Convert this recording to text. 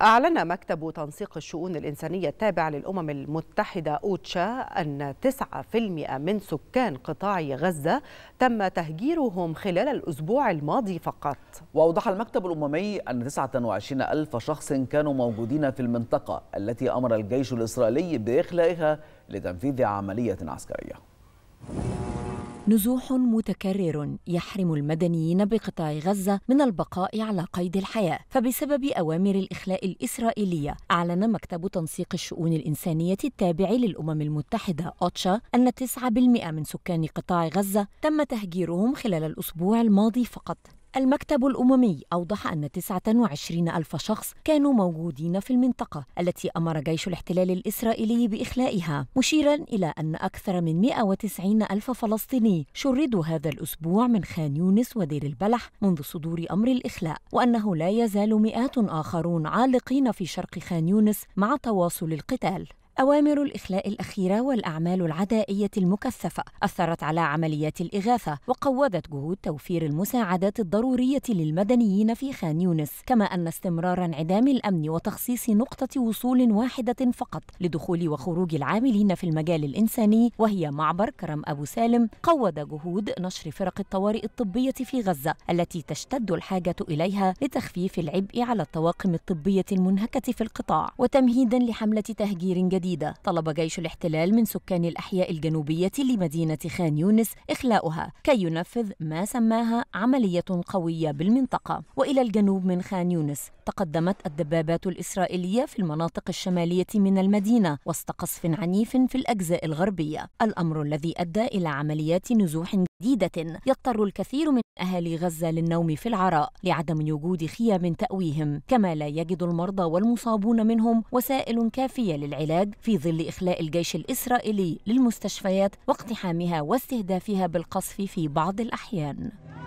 أعلن مكتب تنسيق الشؤون الإنسانية التابع للأمم المتحدة أوتشا أن 9% من سكان قطاع غزة تم تهجيرهم خلال الأسبوع الماضي فقط. وأوضح المكتب الأممي أن 29,000 شخص كانوا موجودين في المنطقة التي أمر الجيش الإسرائيلي بإخلائها لتنفيذ عملية عسكرية. نزوح متكرر يحرم المدنيين بقطاع غزة من البقاء على قيد الحياة، فبسبب أوامر الإخلاء الإسرائيلية أعلن مكتب تنسيق الشؤون الإنسانية التابع للأمم المتحدة أوتشا أن 9% من سكان قطاع غزة تم تهجيرهم خلال الأسبوع الماضي فقط. المكتب الأممي أوضح أن 29,000 شخص كانوا موجودين في المنطقة التي أمر جيش الاحتلال الإسرائيلي بإخلائها، مشيراً إلى أن أكثر من 190,000 فلسطيني شردوا هذا الأسبوع من خان يونس ودير البلح منذ صدور أمر الإخلاء، وأنه لا يزال مئات آخرون عالقين في شرق خان يونس مع تواصل القتال. أوامر الإخلاء الأخيرة والأعمال العدائية المكثفة أثرت على عمليات الإغاثة وقوّدت جهود توفير المساعدات الضرورية للمدنيين في خان يونس، كما أن استمرار انعدام الأمن وتخصيص نقطة وصول واحدة فقط لدخول وخروج العاملين في المجال الإنساني وهي معبر كرم أبو سالم قوّد جهود نشر فرق الطوارئ الطبية في غزة التي تشتد الحاجة إليها لتخفيف العبء على الطواقم الطبية المنهكة في القطاع. وتمهيداً لحملة تهجير جديدة طلب جيش الاحتلال من سكان الأحياء الجنوبية لمدينة خان يونس إخلاؤها كي ينفذ ما سماها عملية قوية بالمنطقة. وإلى الجنوب من خان يونس تقدمت الدبابات الإسرائيلية في المناطق الشمالية من المدينة وسط قصف عنيف في الأجزاء الغربية، الأمر الذي أدى إلى عمليات نزوح جديدة يضطر الكثير من أهالي غزة للنوم في العراء لعدم وجود خيام تأويهم، كما لا يجد المرضى والمصابون منهم وسائل كافية للعلاج في ظل إخلاء الجيش الإسرائيلي للمستشفيات واقتحامها واستهدافها بالقصف في بعض الأحيان.